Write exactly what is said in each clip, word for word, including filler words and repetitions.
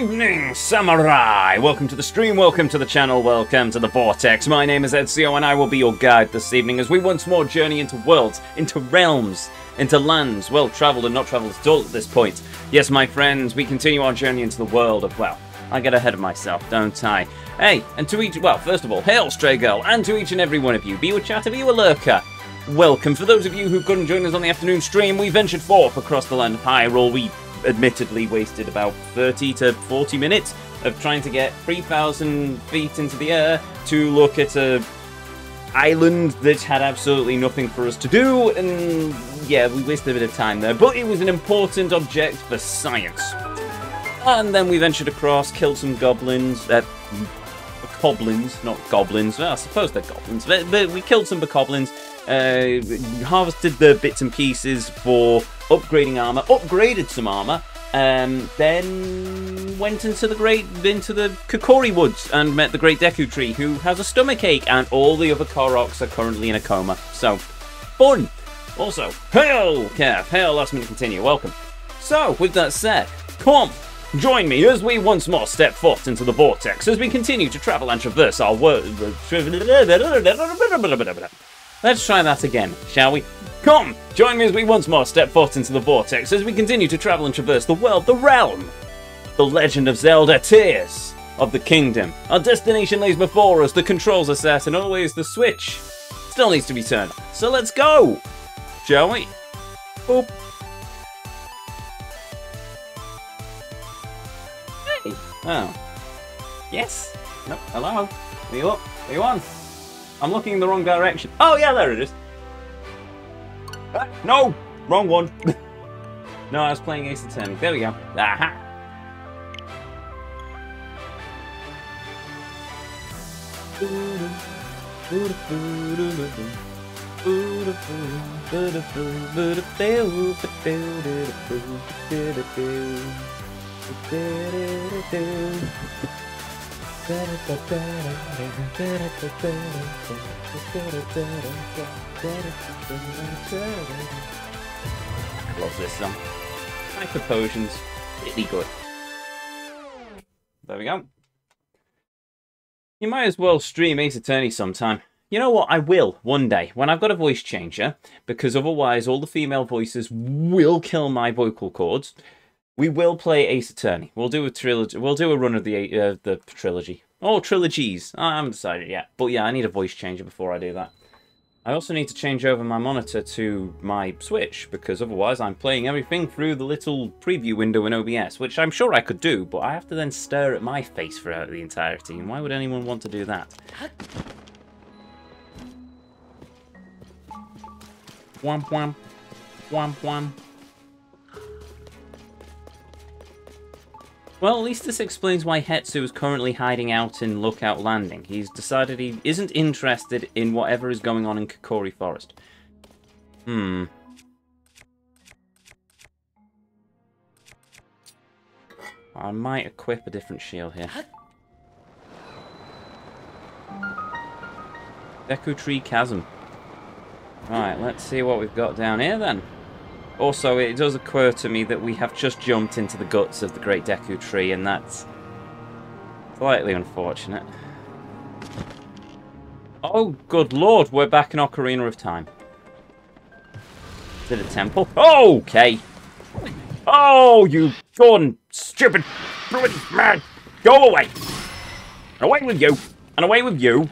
Evening, Samurai! Welcome to the stream, welcome to the channel, welcome to the Vortex. My name is Ezio and I will be your guide this evening as we once more journey into worlds, into realms, into lands, well-travelled and not travelled at all at this point. Yes, my friends, we continue our journey into the world of, well, I get ahead of myself, don't I? Hey, and to each, well, first of all, hail, Stray Girl, and to each and every one of you, be you a chatter, be you a lurker. Welcome. For those of you who couldn't join us on the afternoon stream, we ventured forth across the land of Hyrule. We admittedly wasted about thirty to forty minutes of trying to get three thousand feet into the air to look at a island that had absolutely nothing for us to do, and yeah, we wasted a bit of time there, but it was an important object for science. And then we ventured across, killed some goblins, uh, Coblins, not goblins, well, I suppose they're goblins, but, but we killed some bokoblins, uh, harvested the bits and pieces for upgrading armor, upgraded some armor, um, then went into the great, into the Kokiri woods and met the great Deku Tree, who has a stomachache, and all the other Koroks are currently in a coma, so, fun! Also, hail, Kev, hail, last minute continue, welcome. So, with that said, come! Join me as we once more step forth into the vortex, as we continue to travel and traverse our world. Let's try that again, shall we? Come, join me as we once more step forth into the vortex, as we continue to travel and traverse the world, the realm, the Legend of Zelda, Tears of the Kingdom. Our destination lays before us, the controls are set, and always the switch still needs to be turned. So let's go, shall we? Boop. Oh. Yes? Nope. Hello? What do you, what do you want? I'm looking in the wrong direction. Oh, yeah, there it is. Ah, no! Wrong one. No, I was playing Ace Attorney. There we go. Aha! I love this song. Hyper Potions, really good. There we go. You might as well stream Ace Attorney sometime. You know what, I will, one day, when I've got a voice changer, because otherwise all the female voices will kill my vocal cords. We will play Ace Attorney. We'll do a trilogy. We'll do a run of the uh, the trilogy. Oh, trilogies. I haven't decided yet. But yeah, I need a voice changer before I do that. I also need to change over my monitor to my Switch, because otherwise I'm playing everything through the little preview window in O B S, which I'm sure I could do, but I have to then stare at my face for the entirety, and why would anyone want to do that? Wham, wham. Wham, wham. Well, at least this explains why Hestu is currently hiding out in Lookout Landing. He's decided he isn't interested in whatever is going on in Kokiri Forest. Hmm. I might equip a different shield here. Deku Tree Chasm. Right, let's see what we've got down here then. Also, it does occur to me that we have just jumped into the guts of the Great Deku Tree, and that's slightly unfortunate. Oh, good lord, we're back in Ocarina of Time. Is it a temple? Oh, okay. Oh, you gone, stupid, bloody man. Go away. Away with you, and away with you.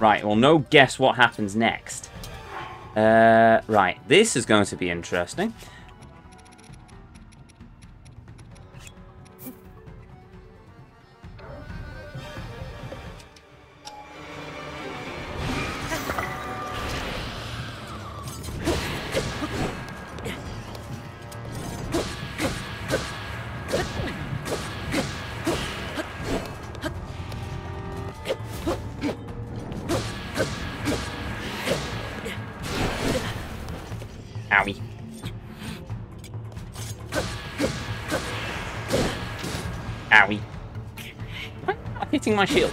Right, well, no guess what happens next. Uh, right, this is going to be interesting. hitting my shield.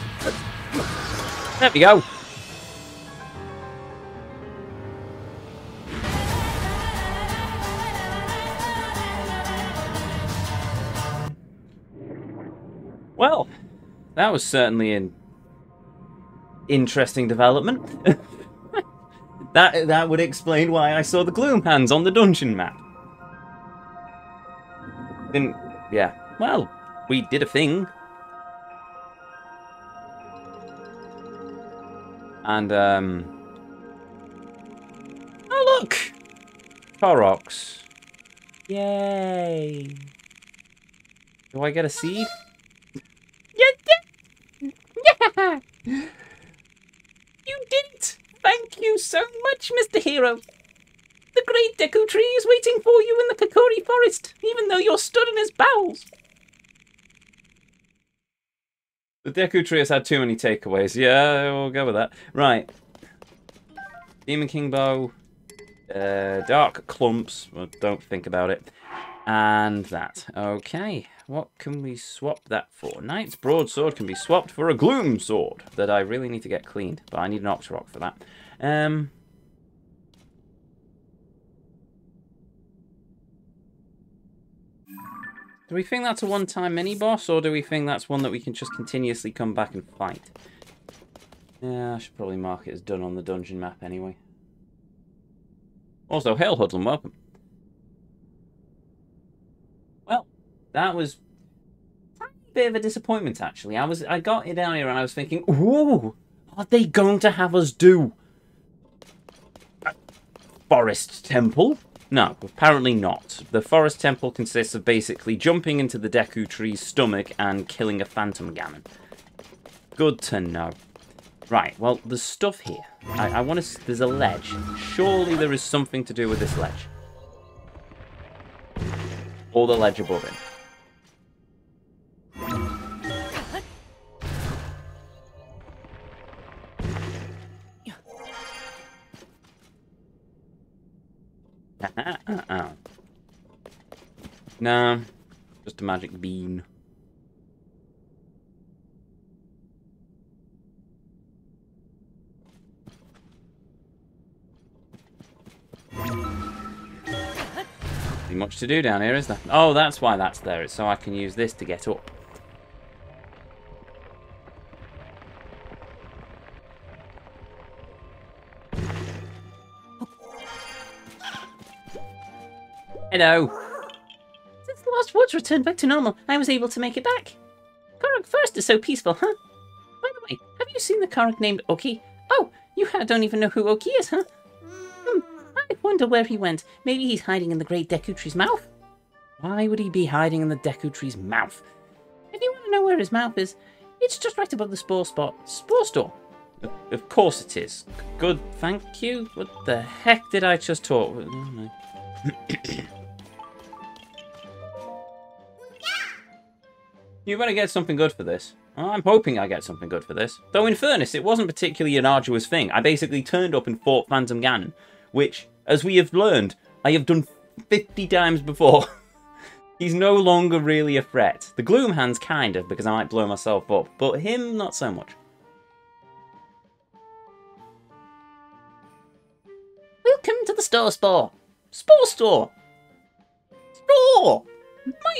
There we go. Well, that was certainly an interesting development. That, that would explain why I saw the Gloomhands on the dungeon map. Didn't... yeah. Well, we did a thing. And, um... oh, look! Torox. Yay! Do I get a seed? Yeah! You did it! Thank you so much, Mister Hero. The great Deku Tree is waiting for you in the Kokiri Forest, even though you're stood in his bowels. The Deku Tree has had too many takeaways. Yeah, we'll go with that. Right. Demon King Bow. Uh, dark Clumps. Well, don't think about it. And that. Okay. What can we swap that for? Knight's Broadsword can be swapped for a Gloom Sword that I really need to get cleaned, but I need an Octorok for that. Um, do we think that's a one-time mini-boss, or do we think that's one that we can just continuously come back and fight? Yeah, I should probably mark it as done on the dungeon map anyway. Also, hail Hudlund, welcome. That was a bit of a disappointment, actually. I was I got it earlier and I was thinking, whoa, are they going to have us do a Forest Temple? No, apparently not. The Forest Temple consists of basically jumping into the Deku Tree's stomach and killing a Phantom Ganon. Good to know. Right, well, there's stuff here. I, I want to... there's a ledge. Surely there is something to do with this ledge. Or the ledge above it. Nah, just a magic bean. Nothing much to do down here, is there? Oh, that's why that's there. It's so I can use this to get up. Hello. Lost Woods returned back to normal. I was able to make it back. Korok Forest is so peaceful, huh? By the way, have you seen the Korok named Oki? Oh, you don't even know who Oki is, huh? Hmm, I wonder where he went. Maybe he's hiding in the great Deku Tree's mouth. Why would he be hiding in the Deku Tree's mouth? If you want to know where his mouth is, it's just right above the spore spot. Spore store. Of course it is. Good, thank you. What the heck did I just talk? Oh, no. You better get something good for this. Well, I'm hoping I get something good for this. Though in fairness, it wasn't particularly an arduous thing. I basically turned up and fought Phantom Ganon, which, as we have learned, I have done fifty times before. He's no longer really a threat. The Gloomhands kind of, because I might blow myself up, but him, not so much. Welcome to the Store Spore. Spore Store! Store!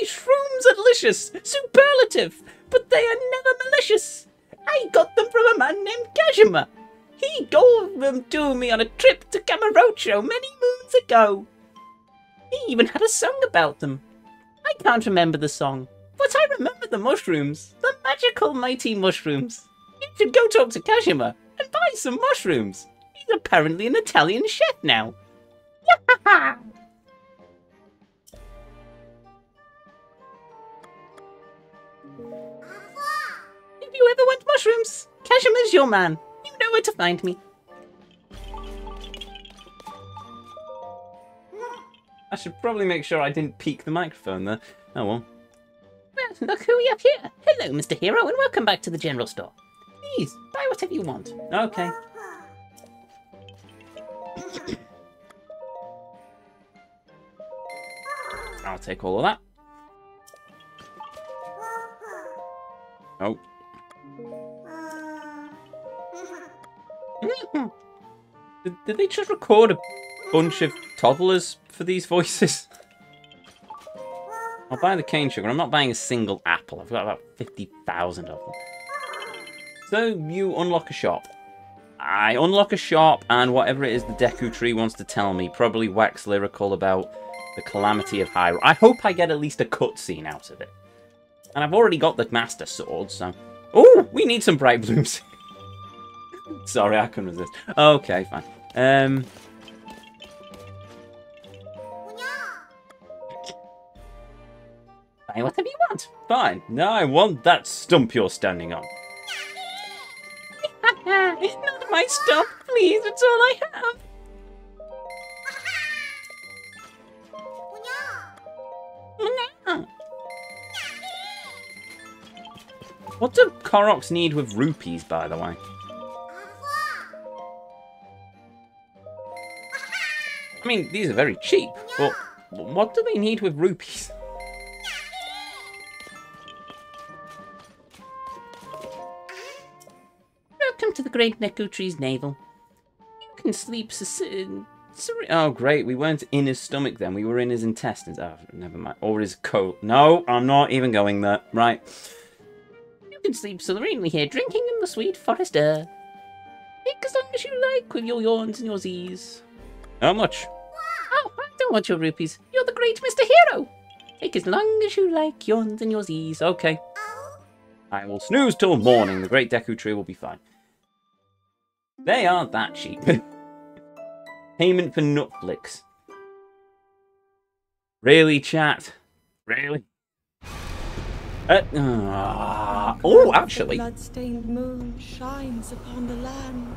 Mushrooms are delicious, superlative, but they are never malicious. I got them from a man named Kashima. He gave them to me on a trip to Kamurocho many moons ago. He even had a song about them. I can't remember the song, but I remember the mushrooms, the magical mighty mushrooms. You should go talk to Kashima and buy some mushrooms. He's apparently an Italian chef now. Yahaha! If you ever want mushrooms, Kashima's your man. You know where to find me. I should probably make sure I didn't peek the microphone there. Oh well. Well, look who we have here. Hello, Mister Hero, and welcome back to the general store. Please, buy whatever you want. Okay. I'll take all of that. Oh. Uh... did, did they just record a bunch of toddlers for these voices? I'll buy the cane sugar. I'm not buying a single apple. I've got about fifty thousand of them. So you unlock a shop. I unlock a shop, and whatever it is the Deku Tree wants to tell me, probably wax lyrical about the calamity of Hyrule. I hope I get at least a cutscene out of it. And I've already got the Master Sword, so... Oh, we need some bright blooms. Sorry, I couldn't resist. Okay, fine. Um... Buy whatever you want. Fine. No, I want that stump you're standing on. Not my stump, please. It's all I have. What do Koroks need with rupees, by the way? I mean, these are very cheap, but what do they need with rupees? Welcome to the Great Deku Tree's navel. You can sleep serene. Oh, great. We weren't in his stomach then. We were in his intestines. Oh, never mind. Or his coat. No, I'm not even going there. Right. You can sleep serenely here, drinking in the sweet forest air. Take as long as you like with your yawns and your z's. How much? Oh, I don't want your rupees. You're the great Mister Hero. Take as long as you like, yawns and your z's. Okay. I will snooze till morning. The Great Deku Tree will be fine. They are that cheap. Payment for Netflix. Really, chat? Really? Uh, uh, oh, actually. The blood-stained moon shines upon the land.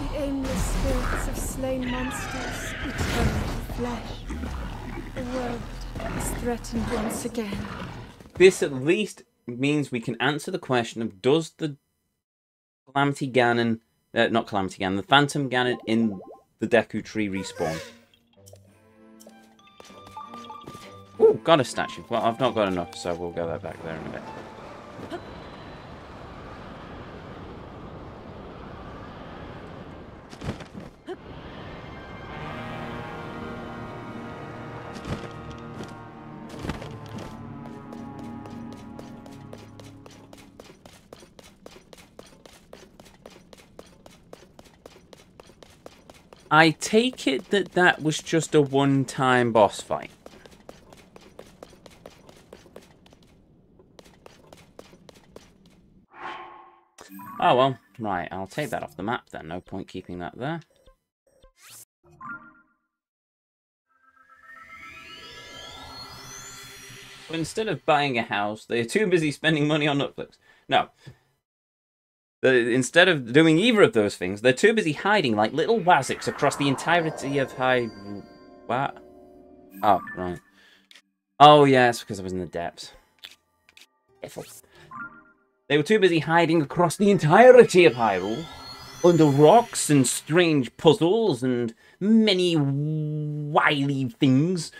The aimless spirits of slain monsters return to flesh. The world is threatened once again. This at least means we can answer the question of does the Calamity Ganon... Uh, not Calamity Ganon, the Phantom Ganon in the Deku Tree respawn. Ooh, got a statue. Well, I've not got enough, so we'll go that back there in a bit. I take it that that was just a one-time boss fight. Oh, well. Right, I'll take that off the map then. No point keeping that there. But instead of buying a house, they're too busy spending money on Netflix. No. Instead of doing either of those things, they're too busy hiding like little waziks across the entirety of high... What? Oh, right. Oh, yeah, it's because I was in the depths. Iffle. They were too busy hiding across the entirety of Hyrule, under rocks and strange puzzles and many wily things,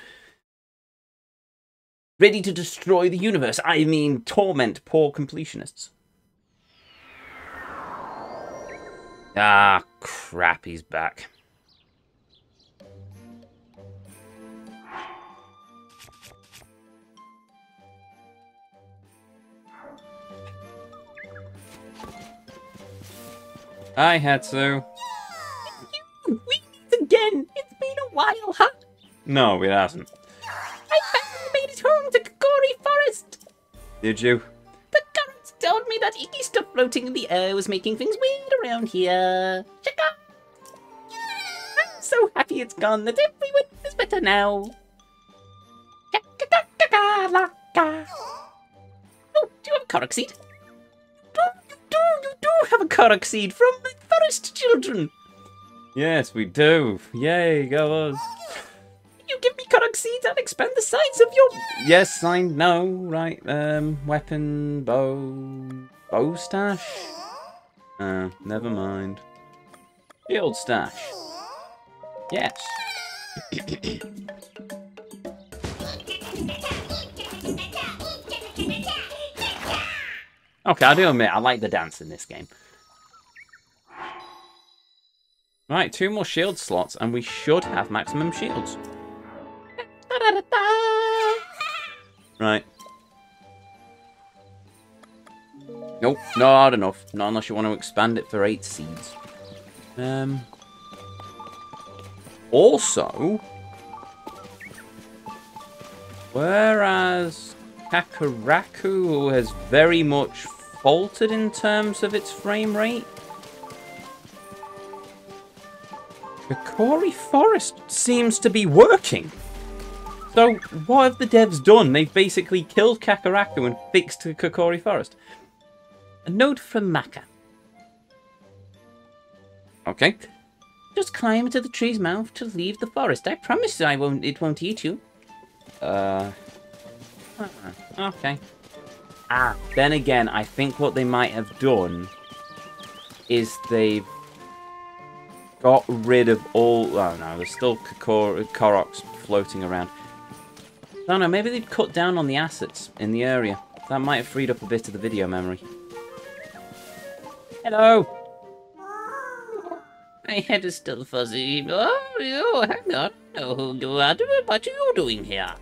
ready to destroy the universe. I mean, torment poor completionists. Ah, crap, he's back. Hi, Hetsu. You weaved again. It's been a while, huh? No, it hasn't. I finally made it home to Kokiri Forest. Did you? Told me that icky stuff floating in the air was making things weird around here. Check out! I'm so happy it's gone that everyone is better now. Oh, do you have a Korok seed? Oh, you do, you do have a Korok seed from the forest children. Yes, we do. Yay, go us. You give me Korok seeds, I'll expand the size of your... Yes, I know, right. Um, weapon, bow... Bow stash? Uh, never mind. Shield stash. Yes. Okay, I do admit, I like the dance in this game. Right, two more shield slots, and we should have maximum shields. Right. Nope, not hard enough. Not unless you want to expand it for eight seeds. Um. Also, whereas Kakaraku has very much faltered in terms of its frame rate, Kokiri Forest seems to be working. So what have the devs done? They've basically killed Kakaraku and fixed Kokiri Forest. A note from Maka. Okay. Just climb into the tree's mouth to leave the forest. I promise I won't. It won't eat you. Uh. Okay. Ah. Then again, I think what they might have done is they've got rid of all. Oh no, there's still Kokor Koroks floating around. I don't know. Maybe they'd cut down on the assets in the area. That might have freed up a bit of the video memory. Hello. My head is still fuzzy. Oh, oh hang on. Oh, what are you doing here?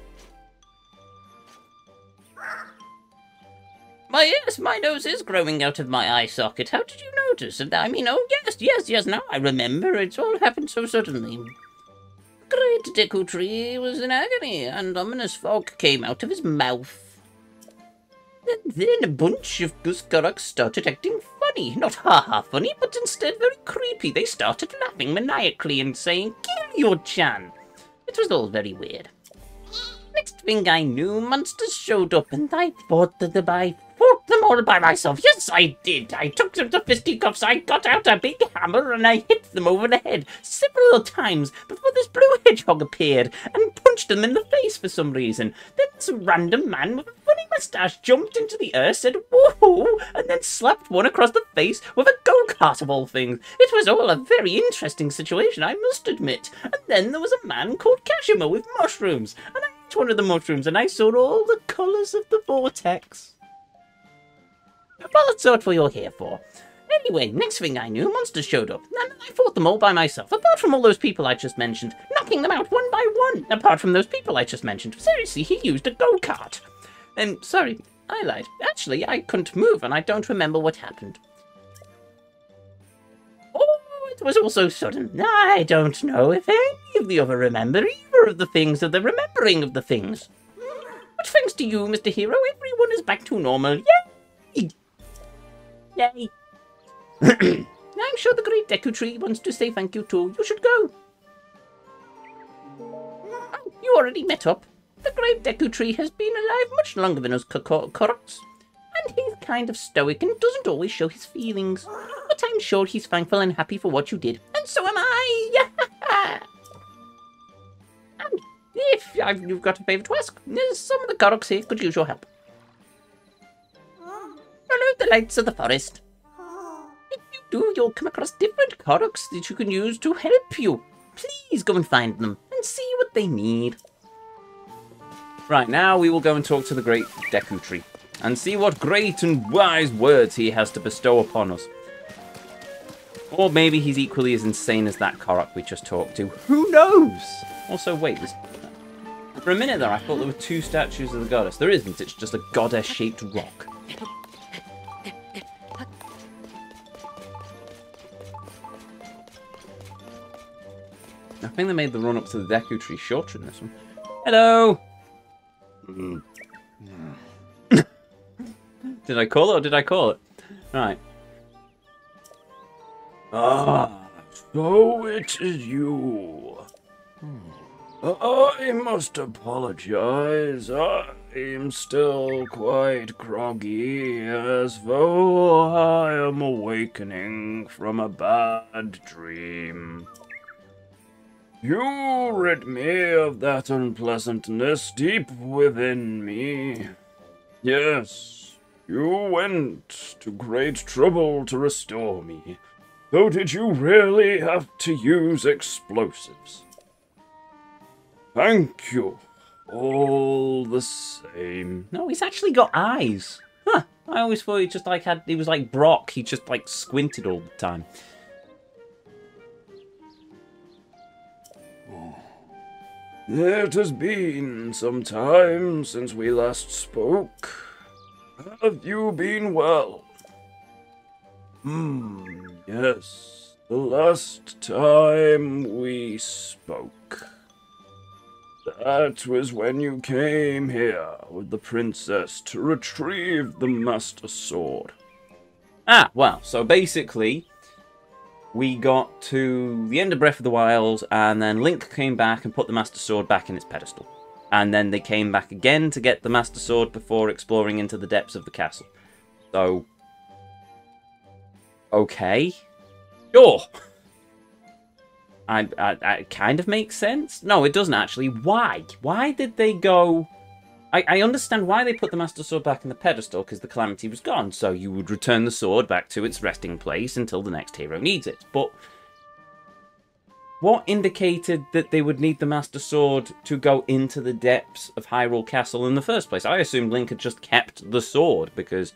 My yes, my nose is growing out of my eye socket. How did you notice? And I mean, oh yes, yes, yes. Now I remember. It's all happened so suddenly. The great Deku Tree was in agony, and ominous fog came out of his mouth. And then a bunch of Goose Koroks started acting funny. Not ha-ha funny, but instead very creepy. They started laughing maniacally and saying, "Kill your chan." It was all very weird. Next thing I knew, monsters showed up, and I fought them, I fought them all by myself. Yes, I did. I took them to fisticuffs, I got out a big hammer, and I hit them over the head several times before this blue hedgehog appeared and punched them in the face for some reason. Then this random man with a funny moustache jumped into the air, said "woohoo," and then slapped one across the face with a go-kart of all things. It was all a very interesting situation, I must admit. And then there was a man called Kashima with mushrooms, and I one of the mushrooms, and I saw all the colours of the vortex. Well, that's what you're here for. Anyway, next thing I knew, monsters showed up, and I fought them all by myself, apart from all those people I just mentioned, knocking them out one by one, apart from those people I just mentioned. Seriously, he used a go-kart. Um, sorry, I lied. Actually, I couldn't move, and I don't remember what happened. Oh, it was all so sudden. I don't know if any of the other remember either of the things or the remembering of the things. But thanks to you, Mister Hero, everyone is back to normal. Yay! Yay. I'm sure the great Deku Tree wants to say thank you too. You should go. Oh, you already met up. The great Deku Tree has been alive much longer than us Koroks. And he's kind of stoic and doesn't always show his feelings. But I'm sure he's thankful and happy for what you did. And so am I! And if I've, you've got a favour to ask, some of the Koroks here could use your help. Follow the lights of the forest. If you do, you'll come across different Koroks that you can use to help you. Please go and find them and see what they need. Right, now we will go and talk to the great Deku Tree and see what great and wise words he has to bestow upon us. Or maybe he's equally as insane as that Korok we just talked to. Who knows? Also, wait. There's... For a minute there, I thought there were two statues of the goddess. There isn't. It's just a goddess-shaped rock. I think they made the run up to the Deku Tree shorter in this one. Hello! Mm. Mm. Did I call it or did I call it? Right. Ah, so it is you. Hmm. I must apologize. I am still quite groggy, as though I am awakening from a bad dream. You rid me of that unpleasantness deep within me. Yes. You went to great trouble to restore me, though did you really have to use explosives? Thank you, all the same. No, he's actually got eyes. Huh, I always thought he just like had he was like Brock. He just like squinted all the time. It has been some time since we last spoke. Have you been well? Hmm, yes. The last time we spoke. That was when you came here with the princess to retrieve the Master Sword. Ah, well, so basically... we got to the end of Breath of the Wild, and then Link came back and put the Master Sword back in its pedestal. And then they came back again to get the Master Sword before exploring into the depths of the castle. So... okay. Sure! I, I, I kind of makes sense. No, it doesn't actually. Why? Why did they go... I, I understand why they put the Master Sword back in the pedestal, because the Calamity was gone, so you would return the sword back to its resting place until the next hero needs it. But what indicated that they would need the Master Sword to go into the depths of Hyrule Castle in the first place? I assumed Link had just kept the sword, because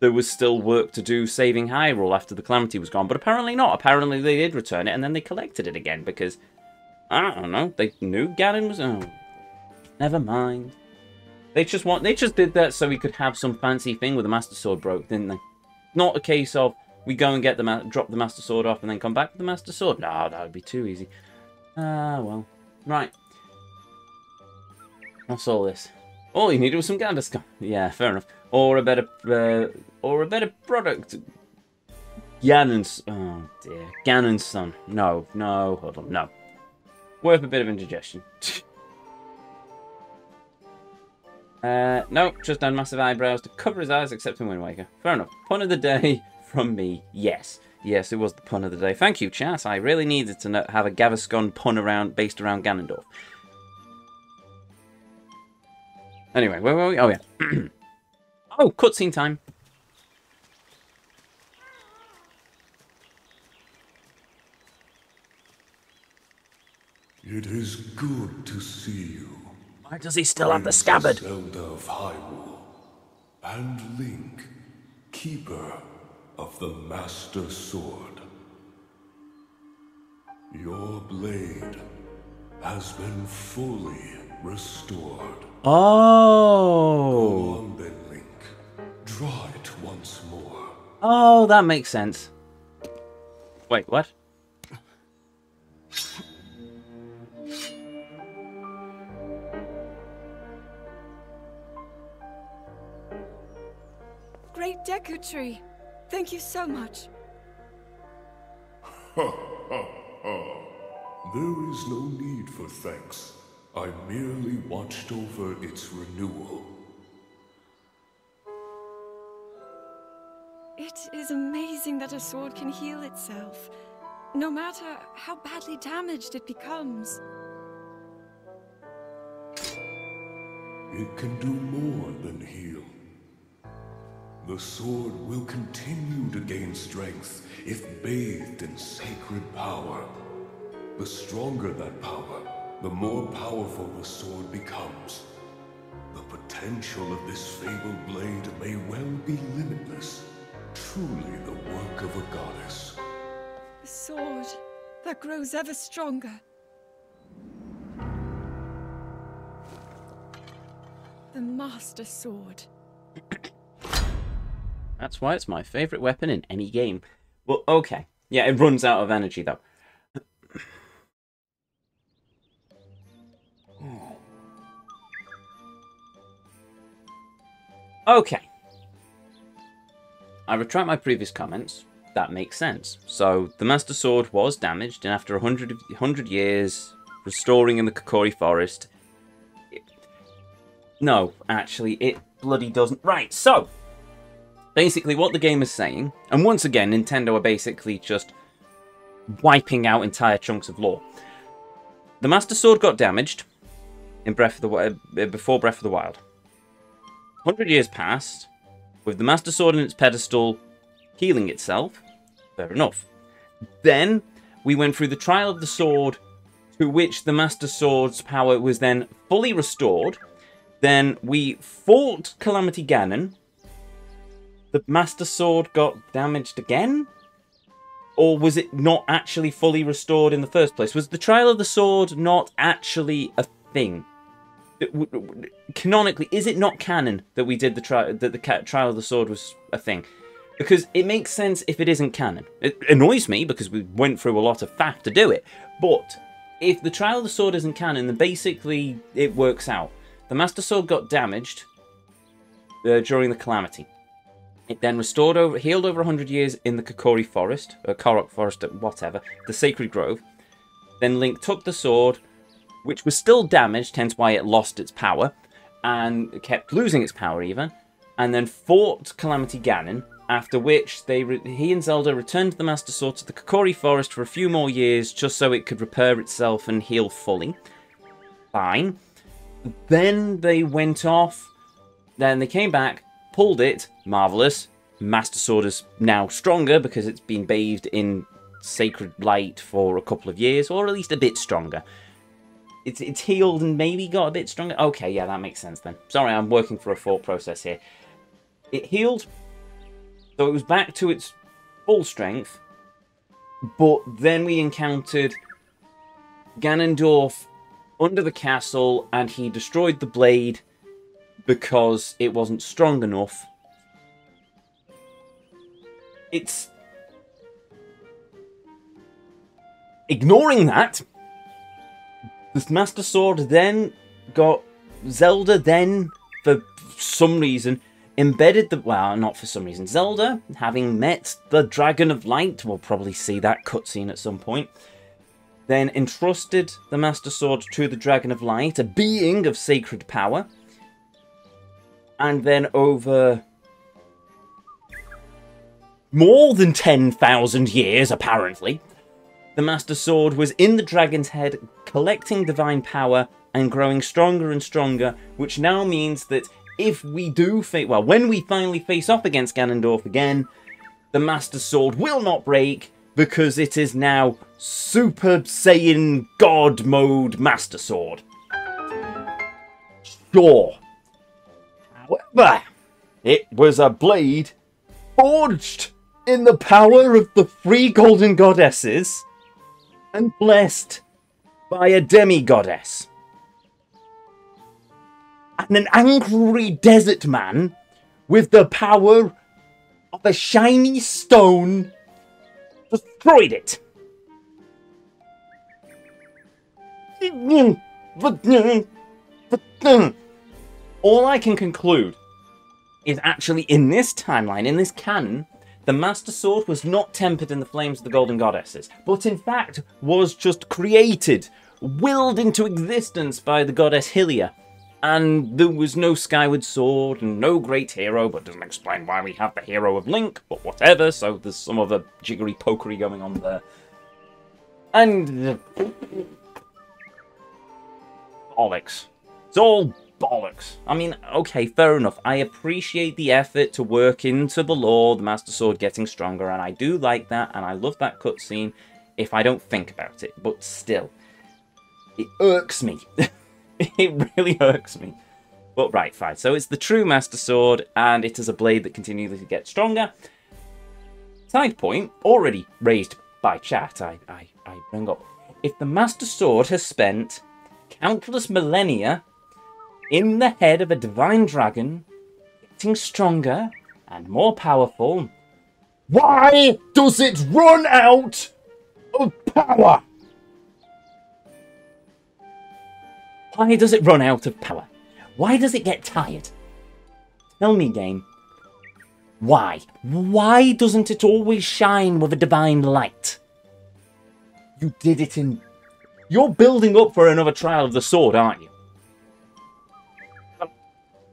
there was still work to do saving Hyrule after the Calamity was gone, but apparently not. Apparently they did return it, and then they collected it again, because, I don't know, they knew Ganon was... oh, never mind. They just want—they just did that so we could have some fancy thing with the Master Sword broke, didn't they? Not a case of we go and get the ma drop the Master Sword off and then come back with the Master Sword. No, that would be too easy. Ah, uh, well. Right. What's all this? All you needed was some Gaviscon. Yeah, fair enough. Or a better, uh, or a better product. Ganon's. Oh dear, Ganon's son. No, no, hold on, no. Worth a bit of indigestion. Uh, no, just done massive eyebrows to cover his eyes, except in Wind Waker. Fair enough. Pun of the day from me. Yes. Yes, it was the pun of the day. Thank you, chat. I really needed to have a Gaviscon pun around, based around Ganondorf. Anyway, where were we? Oh, yeah. Oh, cutscene time. It is good to see you. Why does he still have the scabbard? Zelda of Hyrule, and Link, keeper of the Master Sword. Your blade has been fully restored. Oh! Go on then, Link. Draw it once more. Oh, that makes sense. Wait, what? Great Deku Tree, thank you so much. Ha ha ha. There is no need for thanks. I merely watched over its renewal. It is amazing that a sword can heal itself, no matter how badly damaged it becomes. It can do more than heal. The sword will continue to gain strength if bathed in sacred power. The stronger that power, the more powerful the sword becomes. The potential of this fabled blade may well be limitless. Truly the work of a goddess. The sword that grows ever stronger. The Master Sword. That's why it's my favourite weapon in any game. Well, okay. Yeah, it runs out of energy, though. Okay. I retract my previous comments. That makes sense. So, the Master Sword was damaged, and after one hundred years, restoring in the Kokiri Forest... It... No, actually, it bloody doesn't... Right, so... basically what the game is saying, and once again, Nintendo are basically just wiping out entire chunks of lore. The Master Sword got damaged in Breath of the Wild, before Breath of the Wild. one hundred years passed, with the Master Sword in its pedestal healing itself. Fair enough. Then, we went through the Trial of the Sword, to which the Master Sword's power was then fully restored. Then we fought Calamity Ganon, the Master Sword got damaged again? Or was it not actually fully restored in the first place? Was the Trial of the Sword not actually a thing? Canonically, is it not canon that we did the tri that the ca Trial of the Sword was a thing? Because it makes sense if it isn't canon. It annoys me because we went through a lot of faff to do it. But if the Trial of the Sword isn't canon, then basically it works out. The Master Sword got damaged uh, during the Calamity. It then restored over, healed over one hundred years in the Kokiri Forest, or Korok Forest, whatever, the Sacred Grove. Then Link took the sword, which was still damaged, hence why it lost its power, and kept losing its power even, and then fought Calamity Ganon, after which they re he and Zelda returned the Master Sword to the Kokiri Forest for a few more years, just so it could repair itself and heal fully. Fine. Then they went off, then they came back, pulled it, marvellous. Master Sword is now stronger because it's been bathed in sacred light for a couple of years, or at least a bit stronger. It's, it's healed and maybe got a bit stronger. Okay, yeah, that makes sense then. Sorry, I'm working for a thought process here. It healed, so it was back to its full strength, but then we encountered Ganondorf under the castle, and he destroyed the blade because it wasn't strong enough. It's... Ignoring that... The Master Sword then got... Zelda then, for some reason, embedded the... Well, not for some reason. Zelda, having met the Dragon of Light, we'll probably see that cutscene at some point, then entrusted the Master Sword to the Dragon of Light, a being of sacred power, and then over more than ten thousand years, apparently, the Master Sword was in the dragon's head, collecting divine power and growing stronger and stronger, which now means that if we do face, well, when we finally face off against Ganondorf again, the Master Sword will not break because it is now Super Saiyan God Mode Master Sword. Sure. However, it was a blade forged in the power of the three Golden Goddesses and blessed by a demi-goddess. And an angry desert man with the power of a shiny stone destroyed it. All I can conclude is actually in this timeline, in this canon, the Master Sword was not tempered in the flames of the Golden Goddesses, but in fact was just created, willed into existence by the goddess Hylia. And there was no Skyward Sword and no great hero, but doesn't explain why we have the hero of Link, but whatever, so there's some other jiggery-pokery going on there. And... Uh, bollocks. It's all bollocks. I mean, okay, fair enough. I appreciate the effort to work into the lore, the Master Sword getting stronger, and I do like that, and I love that cutscene if I don't think about it, but still, it irks me. It really irks me. But right, fine. So it's the true Master Sword, and it is a blade that continually gets stronger. Side point, already raised by chat, I, I, I bring up. If the Master Sword has spent countless millennia in the head of a divine dragon, getting stronger and more powerful, why does it run out of power? Why does it run out of power? Why does it get tired? Tell me, game. Why? Why doesn't it always shine with a divine light? You did it in... You're building up for another Trial of the Sword, aren't you?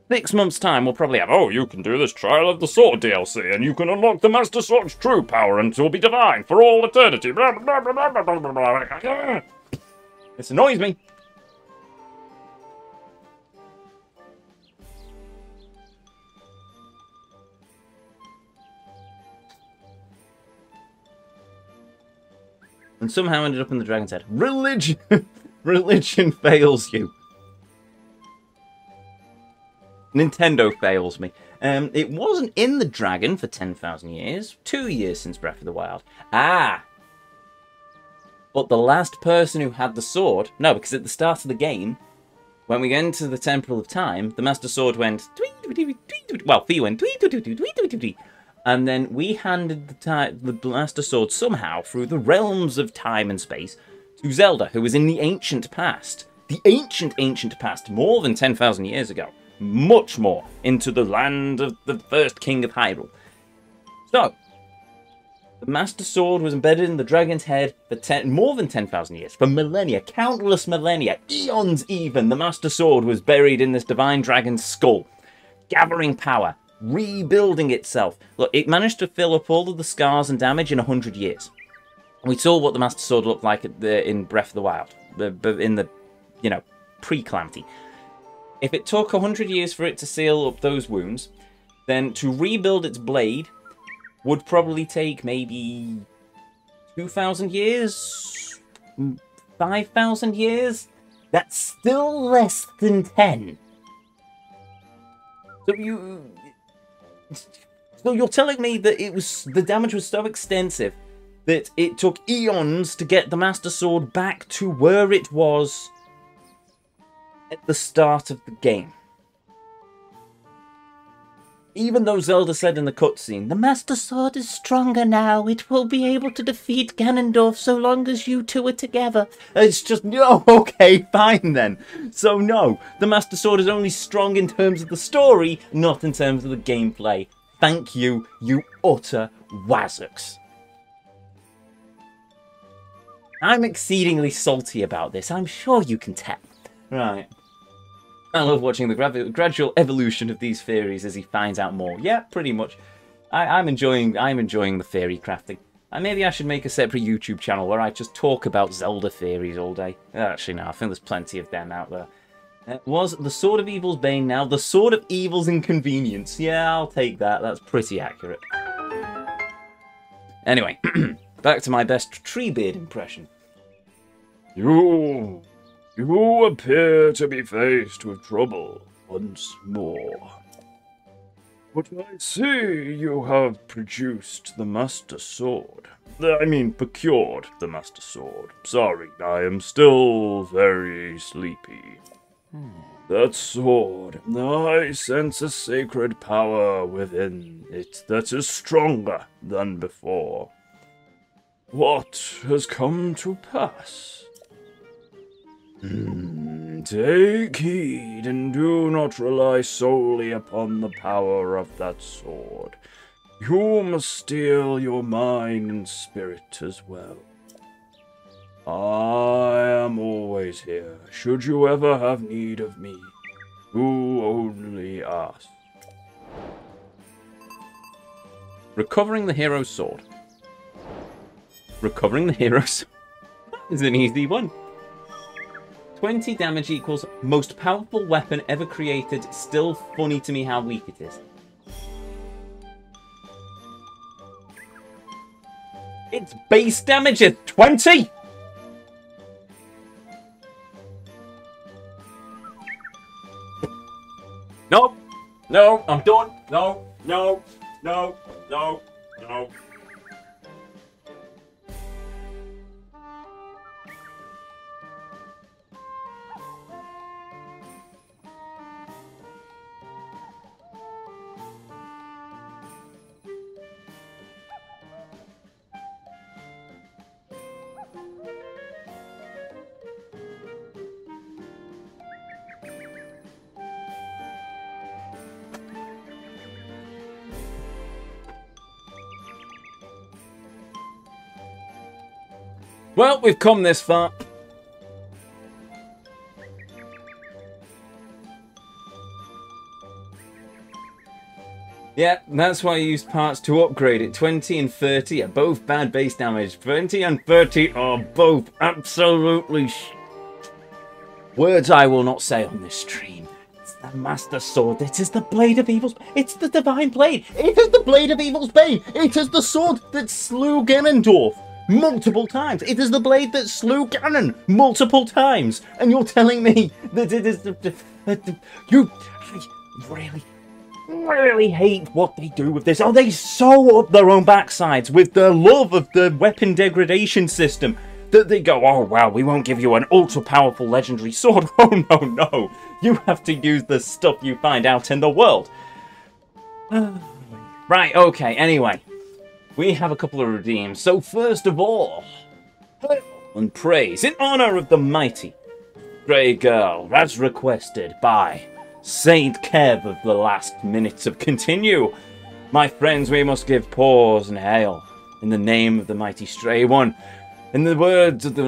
Six months' time, we'll probably have, oh, you can do this Trial of the Sword D L C, and you can unlock the Master Sword's true power, and it will be divine for all eternity. Blah, blah, blah, blah, blah, blah, blah. This annoys me. And somehow ended up in the dragon's head. Religion! Religion fails you. Nintendo fails me. Um, it wasn't in the dragon for ten thousand years. Two years since Breath of the Wild. Ah! But the last person who had the sword... No, because at the start of the game, when we get into the Temple of Time, the Master Sword went... Well, Fee went... And then we handed the, the Master Sword somehow through the realms of time and space to Zelda, who was in the ancient past. The ancient, ancient past, more than ten thousand years ago. Much more into the land of the first king of Hyrule. So, the Master Sword was embedded in the dragon's head for ten, more than ten thousand years. For millennia, countless millennia, eons even, the Master Sword was buried in this divine dragon's skull, gathering power, rebuilding itself. Look, it managed to fill up all of the scars and damage in one hundred years. We saw what the Master Sword looked like at the, in Breath of the Wild, in the, you know, pre-Calamity. If it took one hundred years for it to seal up those wounds, then to rebuild its blade would probably take maybe two thousand years? five thousand years? That's still less than ten. So you... So you're telling me that it was the damage was so extensive that it took eons to get the Master Sword back to where it was at the start of the game. Even though Zelda said in the cutscene, "The Master Sword is stronger now. It will be able to defeat Ganondorf so long as you two are together." It's just, no, okay, fine then. So no, the Master Sword is only strong in terms of the story, not in terms of the gameplay. Thank you, you utter wazzocks. I'm exceedingly salty about this. I'm sure you can tell. Right. I love watching the gra gradual evolution of these theories as he finds out more. Yeah, pretty much. I I'm enjoying. I'm enjoying the theory crafting. And maybe I should make a separate YouTube channel where I just talk about Zelda theories all day. Actually, no. I think there's plenty of them out there. Uh, was the Sword of Evil's Bane now the Sword of Evil's Inconvenience? Yeah, I'll take that. That's pretty accurate. Anyway, back to my best Treebeard impression. You. You appear to be faced with trouble once more. But I see you have produced the Master Sword. I mean, procured the Master Sword. Sorry, I am still very sleepy. Hmm. That sword, I sense a sacred power within it that is stronger than before. What has come to pass? Mm, take heed and do not rely solely upon the power of that sword. You must steel your mind and spirit as well. I am always here, should you ever have need of me. Do only ask. Recovering the hero's sword. Recovering the hero's sword is an easy one. twenty damage equals most powerful weapon ever created. Still funny to me how weak it is. Its base damage is twenty! No! No, I'm done! No, no, no, no, no. Well, we've come this far. Yeah, that's why I used parts to upgrade it. twenty and thirty are both bad base damage. twenty and thirty are both absolutely sh... Words I will not say on this stream. It's the Master Sword. It is the Blade of Evil's... It's the Divine Blade. It is the Blade of Evil's Bane. It is the sword that slew Ganondorf multiple times. It is the blade that slew Ganon multiple times, and you're telling me that it is the, the, the, the you really, really hate what they do with this. Oh, they sew up their own backsides with their love of the weapon degradation system. That they go, oh, wow, we won't give you an ultra-powerful legendary sword. Oh, no, no. You have to use the stuff you find out in the world. Right, okay, anyway. We have a couple of redeems. So, first of all, and praise in honor of the mighty Stray Girl, as requested by Saint Kev of the last minutes of continue. My friends, we must give pause and hail in the name of the mighty Stray One. In the words of the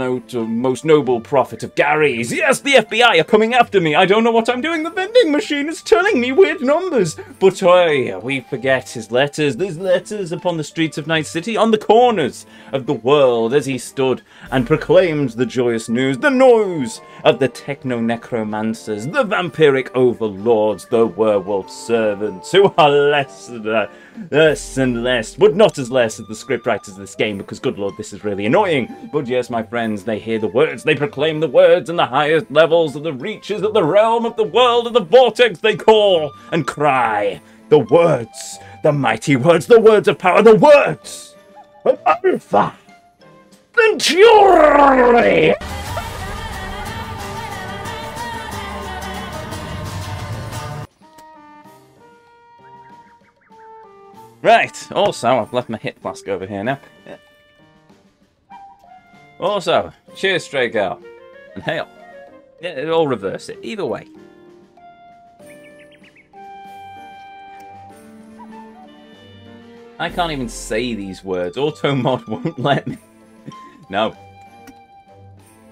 most noble prophet of Gary's, yes, the F B I are coming after me. I don't know what I'm doing. The vending machine is telling me weird numbers. But oi, we forget his letters. There's letters upon the streets of Night City, on the corners of the world, as he stood and proclaimed the joyous news, the noise of the techno-necromancers, the vampiric overlords, the werewolf servants, who are less than... less and less, but not as less as the scriptwriters of this game, because good lord, this is really annoying. But yes, my friends, they hear the words, they proclaim the words in the highest levels of the reaches of the realm of the world of the vortex. They call and cry the words, the mighty words, the words of power, the words of Alpha Centauri. Right, also, I've left my hip flask over here now. Yeah. Also, cheers, Stray Girl. And hail. Yeah, it'll reverse it, either way. I can't even say these words. Automod won't let me. No.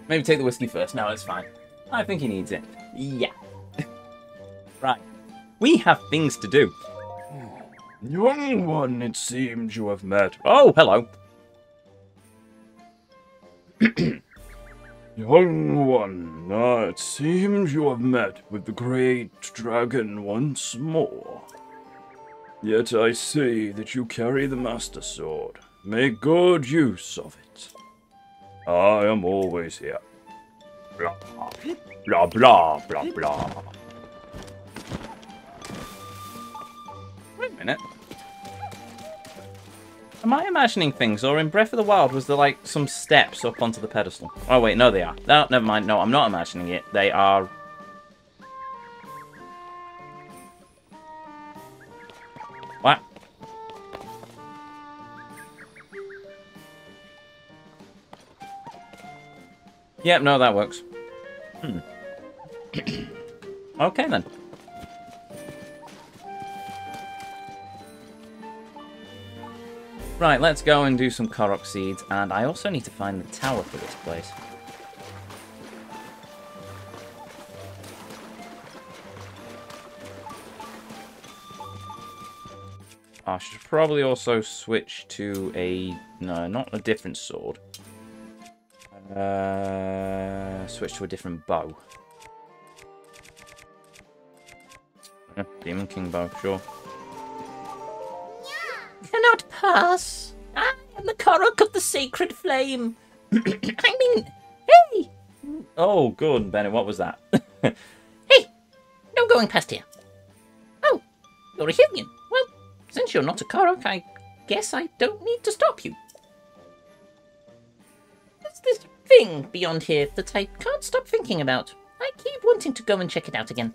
Maybe take the whiskey first. No, it's fine. I think he needs it. Yeah. Right. We have things to do. Young one, it seems you have met. Oh, hello. Young one, uh, it seems you have met with the great dragon once more. Yet I see that you carry the Master Sword. Make good use of it. I am always here. Blah, blah, blah, blah, blah. Wait a minute. Am I imagining things, or in Breath of the Wild was there like some steps up onto the pedestal? Oh wait, no they are. No, never mind. No, I'm not imagining it. They are... What? Yep, no, that works. Hmm. Okay then. Right, let's go and do some Korok seeds, and I also need to find the tower for this place. I should probably also switch to a... no, not a different sword. Uh, switch to a different bow. Demon King bow, sure. Cannot pass. I am the Korok of the Sacred Flame. I mean, hey! Oh, Gordon Bennett, what was that? Hey, no going past here. Oh, you're a human. Well, since you're not a Korok, I guess I don't need to stop you. There's this thing beyond here that I can't stop thinking about. I keep wanting to go and check it out again.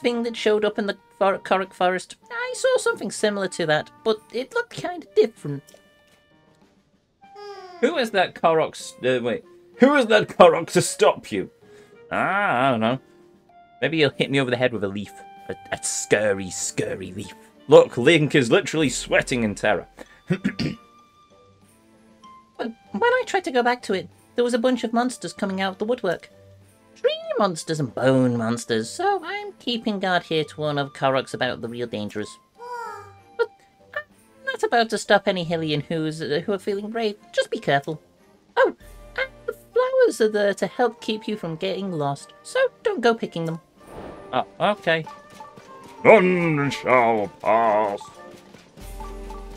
Thing that showed up in the Korok Forest. I saw something similar to that, but it looked kind of different. Who is that Korok? Uh, wait, who is that Korok to stop you? Ah, I don't know. Maybe he'll hit me over the head with a leaf. A, a scurry, scurry leaf. Look, Link is literally sweating in terror. When I tried to go back to it, there was a bunch of monsters coming out of the woodwork. Tree monsters and bone monsters, so I'm keeping guard here to warn of Korok's about the real dangers. But I'm not about to stop any Hylian who's, uh, who are feeling brave. Just be careful. Oh, and the flowers are there to help keep you from getting lost, so don't go picking them. Oh, okay. None shall pass